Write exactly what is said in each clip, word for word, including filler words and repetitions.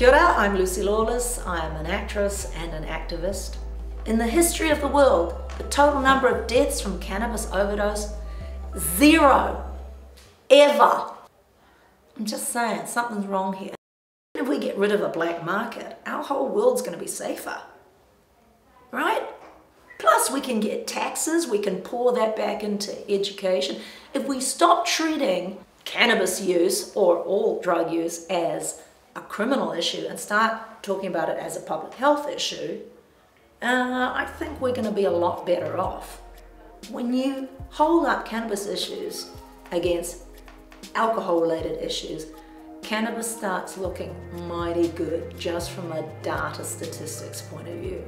Kia ora, I'm Lucy Lawless. I am an actress and an activist. In the history of the world, the total number of deaths from cannabis overdose, zero, ever. I'm just saying, something's wrong here. If we get rid of a black market, our whole world's going to be safer, right? Plus we can get taxes, we can pour that back into education. If we stop treating cannabis use or all drug use as a criminal issue and start talking about it as a public health issue, uh, I think we're going to be a lot better off. When you hold up cannabis issues against alcohol-related issues, cannabis starts looking mighty good just from a data statistics point of view.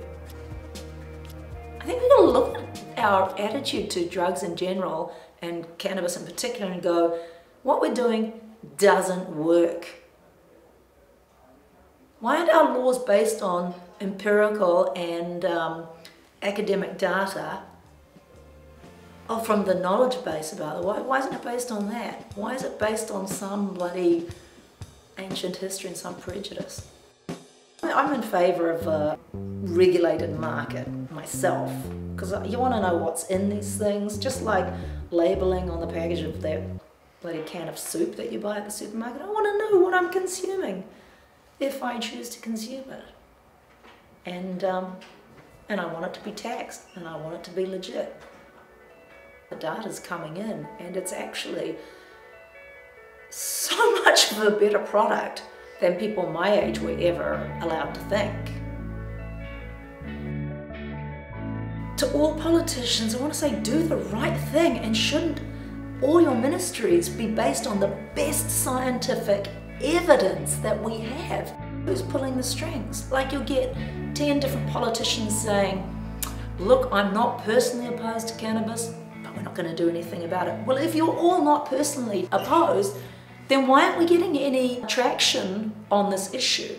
I think we've got to look at our attitude to drugs in general and cannabis in particular and go, what we're doing doesn't work. Why aren't our laws based on empirical and um, academic data oh, from the knowledge base about it? Why, why isn't it based on that? Why is it based on some bloody ancient history and some prejudice? I'm in favour of a regulated market myself, because you want to know what's in these things, just like labelling on the package of that bloody can of soup that you buy at the supermarket. I want to know what I'm consuming, if I choose to consume it. And, um, and I want it to be taxed, and I want it to be legit. The data's coming in, and it's actually so much of a better product than people my age were ever allowed to think. To all politicians, I want to say, do the right thing, and shouldn't all your ministries be based on the best scientific evidence that we have? Who's pulling the strings? Like, you'll get ten different politicians saying, look, I'm not personally opposed to cannabis, but we're not going to do anything about it. Well, if you're all not personally opposed, then why aren't we getting any traction on this issue?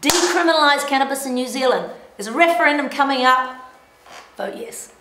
Decriminalise cannabis in New Zealand. There's a referendum coming up. Vote yes.